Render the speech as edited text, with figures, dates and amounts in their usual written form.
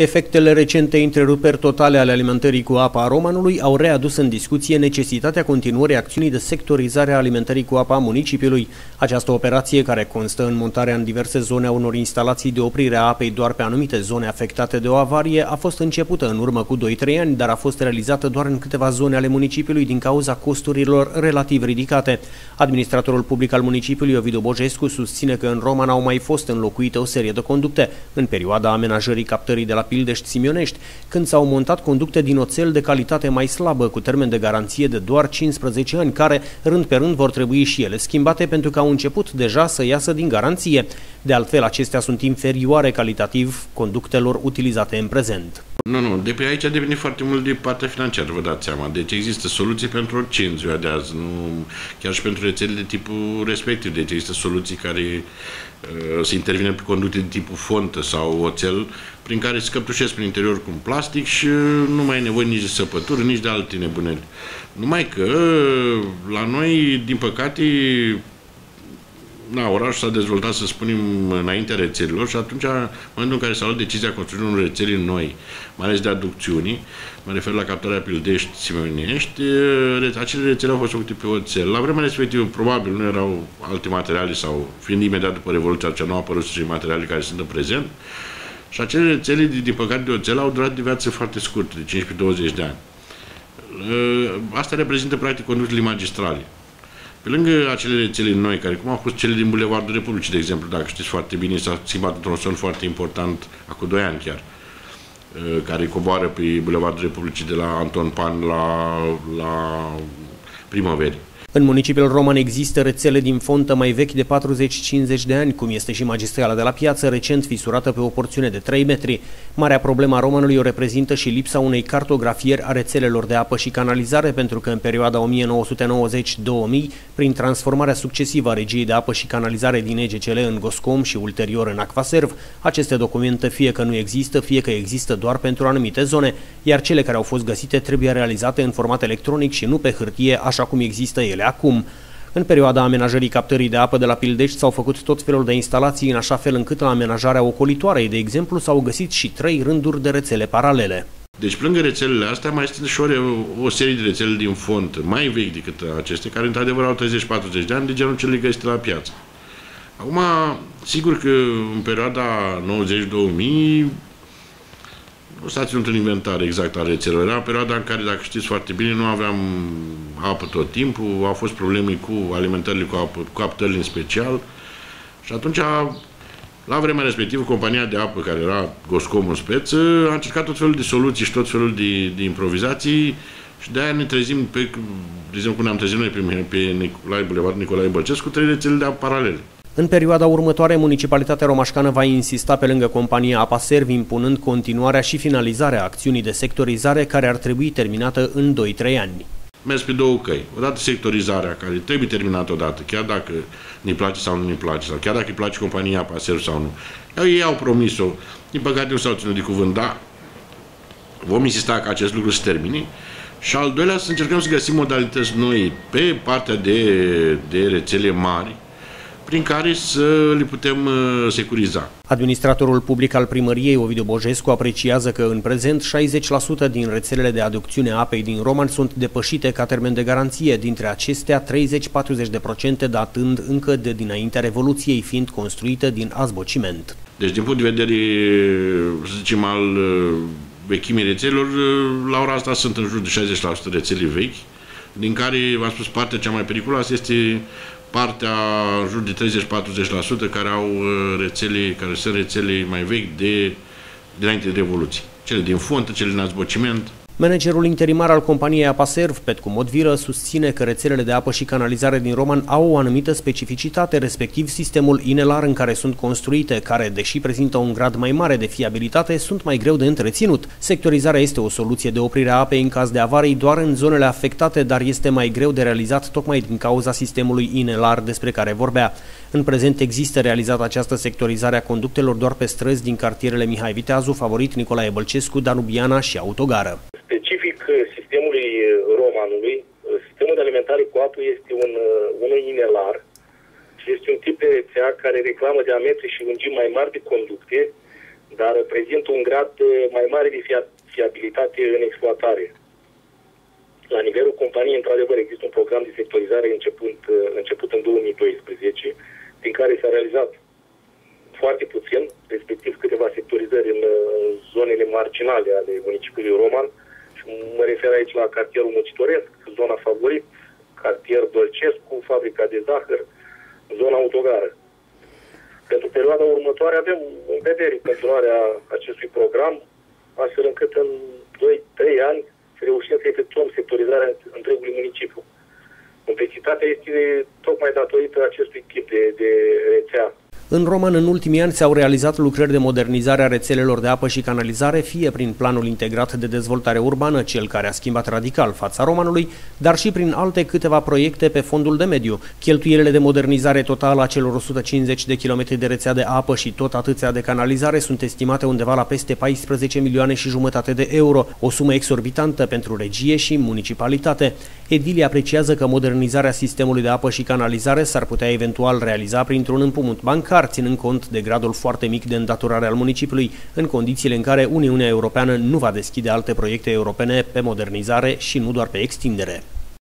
Efectele recente întreruperi totale ale alimentării cu apa a Romanului au readus în discuție necesitatea continuării acțiunii de sectorizare a alimentării cu apa a municipiului. Această operație, care constă în montarea în diverse zone a unor instalații de oprire a apei doar pe anumite zone afectate de o avarie, a fost începută în urmă cu 2-3 ani, dar a fost realizată doar în câteva zone ale municipiului din cauza costurilor relativ ridicate. Administratorul public al municipiului, Ovidiu Bojescu, susține că în Roman au mai fost înlocuite o serie de conducte în perioada amenajării captării de la Pildești Simionești, când s-au montat conducte din oțel de calitate mai slabă, cu termen de garanție de doar 15 ani, care, rând pe rând, vor trebui și ele schimbate pentru că au început deja să iasă din garanție. De altfel, acestea sunt inferioare calitativ conductelor utilizate în prezent. Nu, de pe aici depinde foarte mult de partea financiară, vă dați seama. Deci există soluții pentru orice în ziua de azi, nu, chiar și pentru rețele de tipul respectiv. Deci există soluții care se intervine pe conducte de tipul fontă sau oțel, prin care se căptușesc prin interior cu un plastic și nu mai e nevoie nici de săpături, nici de alte nebuneli. Numai că la noi, din păcate, orașul s-a dezvoltat, să spunem, înaintea rețelilor și atunci, în momentul în care s-a luat decizia construirii unor rețele noi, mai ales de aducțiuni, mă refer la captarea Pildești-Simionești, acele rețele au fost făcute pe oțel. La vremea respectivă, probabil, nu erau alte materiale sau, fiind imediat după Revoluția, nu au apărut și materiale care sunt în prezent. Și acele rețele, din păcate, de oțel au durat de viață foarte scurtă, de 15-20 de ani. Asta reprezintă, practic, conductele magistrale. Pe lângă acele rețele noi, care cum au fost cele din Bulevardul Republicii, de exemplu, dacă știți foarte bine, s-a schimbat un tronson foarte important, acum 2 ani chiar, care coboară pe Bulevardul Republicii de la Anton Pan la Primăveri. În municipiul Roman există rețele din fontă mai vechi de 40-50 de ani, cum este și magistrala de la Piață, recent fisurată pe o porțiune de 3 metri. Marea problemă a Romanului o reprezintă și lipsa unei cartografieri a rețelelor de apă și canalizare, pentru că în perioada 1990-2000, prin transformarea succesivă a regiei de apă și canalizare din EGCLE în Goscom și ulterior în Aquaserv, aceste documente fie că nu există, fie că există doar pentru anumite zone, iar cele care au fost găsite trebuie realizate în format electronic și nu pe hârtie, așa cum există ele acum. În perioada amenajării captării de apă de la Pildești s-au făcut tot felul de instalații în așa fel încât la amenajarea ocolitoarei, de exemplu, s-au găsit și 3 rânduri de rețele paralele. Deci, pe lângă rețelele astea, mai sunt și o serie de rețele din fond, mai vechi decât acestea, care într-adevăr au 30-40 de ani, de genul cele găsite la piață. Acum, sigur că în perioada 90-2000, nu s-a ținut un inventar exact al rețelelor. Era perioada în care, dacă știți foarte bine, nu aveam apă tot timpul, au fost probleme cu alimentările cu apă, cu captările în special. Și atunci, la vremea respectivă, compania de apă, care era Goscomus Peț, a încercat tot felul de soluții și tot felul de improvizații și de aia ne trezim, de exemplu, când ne-am trezit noi pe Nicolae Bălcescu, 3 rețele de apă paralele. În perioada următoare, municipalitatea romașcană va insista pe lângă compania Aquaserv, impunând continuarea și finalizarea acțiunii de sectorizare, care ar trebui terminată în 2-3 ani. Mers pe 2 căi. Odată sectorizarea, care trebuie terminată odată, chiar dacă ne place sau nu ne place, sau chiar dacă îi place compania Aquaserv sau nu. Ei au promis-o, din păcate nu s-au ținut de cuvânt, dar vom insista ca acest lucru să termine. Și al doilea, să încercăm să găsim modalități noi pe partea de rețele mari, prin care să le putem securiza. Administratorul public al primăriei, Ovidiu Bojescu, apreciază că în prezent 60% din rețelele de aducțiune a apei din Roman sunt depășite ca termen de garanție, dintre acestea 30-40% datând încă de dinaintea Revoluției, fiind construite din azbociment. Deci, din punct de vedere, să zicem, al vechimii rețelelor, la ora asta sunt în jur de 60% rețele vechi, din care, v-am spus, partea cea mai periculoasă este partea în jur de 30-40% care au rețele, care sunt rețele mai vechi de dinainte de Revoluție. Cele din fontă, cele din azbociment. Managerul interimar al companiei Aquaserv, Petru Movilă, susține că rețelele de apă și canalizare din Roman au o anumită specificitate, respectiv sistemul inelar în care sunt construite, care, deși prezintă un grad mai mare de fiabilitate, sunt mai greu de întreținut. Sectorizarea este o soluție de oprire a apei în caz de avarii doar în zonele afectate, dar este mai greu de realizat tocmai din cauza sistemului inelar despre care vorbea. În prezent există realizată această sectorizare a conductelor doar pe străzi din cartierele Mihai Viteazu, Favorit, Nicolae Bălcescu, Danubiana și Autogară. Specific sistemului Romanului, sistemul de alimentare cu apă este unul inelar și este un tip de rețea care reclamă diametri și lungimi mai mari de conducte, dar prezintă un grad mai mare de fiabilitate în exploatare. La nivelul companiei, într-adevăr, există un program de sectorizare început în 2012, din care s-a realizat foarte puțin, respectiv câteva sectorizări în zonele marginale ale municipiului Roman. Și mă refer aici la cartierul Moțitoresc, zona Favorit, cartier Dolcescu, fabrica de zahăr, zona Autogară. Pentru perioada următoare avem în vedere continuarea acestui program, astfel încât în 2-3 ani să reușim să efectuăm sectorizarea întregului municipiu. Complexitatea este tocmai datorită acestui tip de rețea. În Roman, în ultimii ani s-au realizat lucrări de modernizare a rețelelor de apă și canalizare, fie prin Planul Integrat de Dezvoltare Urbană, cel care a schimbat radical fața Romanului, dar și prin alte câteva proiecte pe fondul de mediu. Cheltuielile de modernizare totală a celor 150 de kilometri de rețea de apă și tot atâția de canalizare sunt estimate undeva la peste 14,5 milioane de euro, o sumă exorbitantă pentru regie și municipalitate. Edilii apreciază că modernizarea sistemului de apă și canalizare s-ar putea eventual realiza printr-un împrumut bancar, ținând cont de gradul foarte mic de îndatorare al municipiului, în condițiile în care Uniunea Europeană nu va deschide alte proiecte europene pe modernizare și nu doar pe extindere.